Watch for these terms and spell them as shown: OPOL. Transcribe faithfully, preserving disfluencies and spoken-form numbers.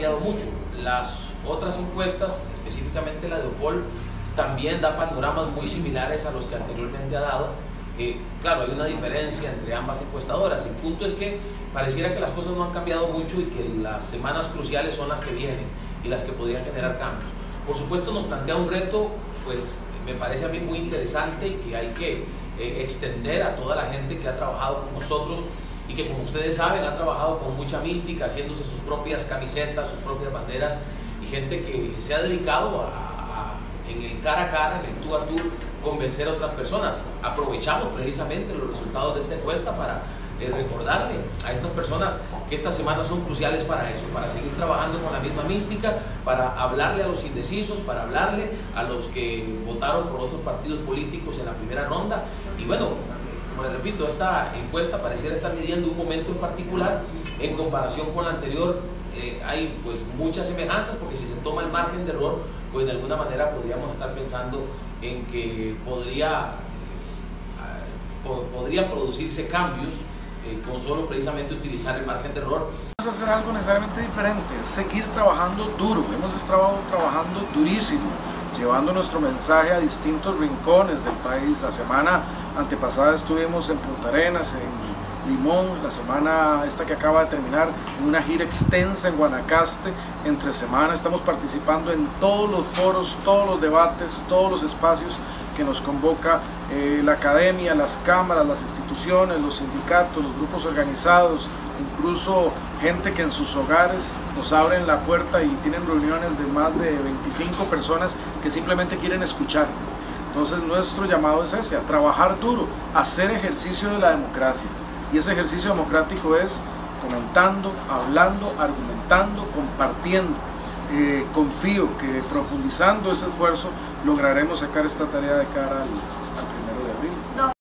cambiado mucho. Las otras encuestas, específicamente la de OPOL, también da panoramas muy similares a los que anteriormente ha dado. Eh, claro, hay una diferencia entre ambas encuestadoras. El punto es que pareciera que las cosas no han cambiado mucho y que las semanas cruciales son las que vienen y las que podrían generar cambios. Por supuesto, nos plantea un reto, pues me parece a mí muy interesante, y que hay que eh, extender a toda la gente que ha trabajado con nosotros y que, como ustedes saben, ha trabajado con mucha mística, haciéndose sus propias camisetas, sus propias banderas, y gente que se ha dedicado a, a, en el cara a cara, en el tú a tú, convencer a otras personas. Aprovechamos precisamente los resultados de esta encuesta para eh, recordarle a estas personas que estas semanas son cruciales para eso, para seguir trabajando con la misma mística, para hablarle a los indecisos, para hablarle a los que votaron por otros partidos políticos en la primera ronda. Y bueno, como les repito, esta encuesta pareciera estar midiendo un momento en particular. En comparación con la anterior, eh, hay pues muchas semejanzas, porque si se toma el margen de error, pues de alguna manera podríamos estar pensando en que podría, eh, po podrían producirse cambios eh, con solo precisamente utilizar el margen de error. Vamos a hacer algo necesariamente diferente, seguir trabajando duro. Hemos estado trabajando durísimo, llevando nuestro mensaje a distintos rincones del país. La semana antepasada estuvimos en Punta Arenas, en Limón, la semana esta que acaba de terminar, una gira extensa en Guanacaste, entre semana estamos participando en todos los foros, todos los debates, todos los espacios que nos convoca eh, la academia, las cámaras, las instituciones, los sindicatos, los grupos organizados, incluso gente que en sus hogares nos abren la puerta y tienen reuniones de más de veinticinco personas que simplemente quieren escuchar. Entonces nuestro llamado es ese, a trabajar duro, a hacer ejercicio de la democracia. Y ese ejercicio democrático es comentando, hablando, argumentando, compartiendo. Eh, confío que profundizando ese esfuerzo lograremos sacar esta tarea de cara al, al primero de abril.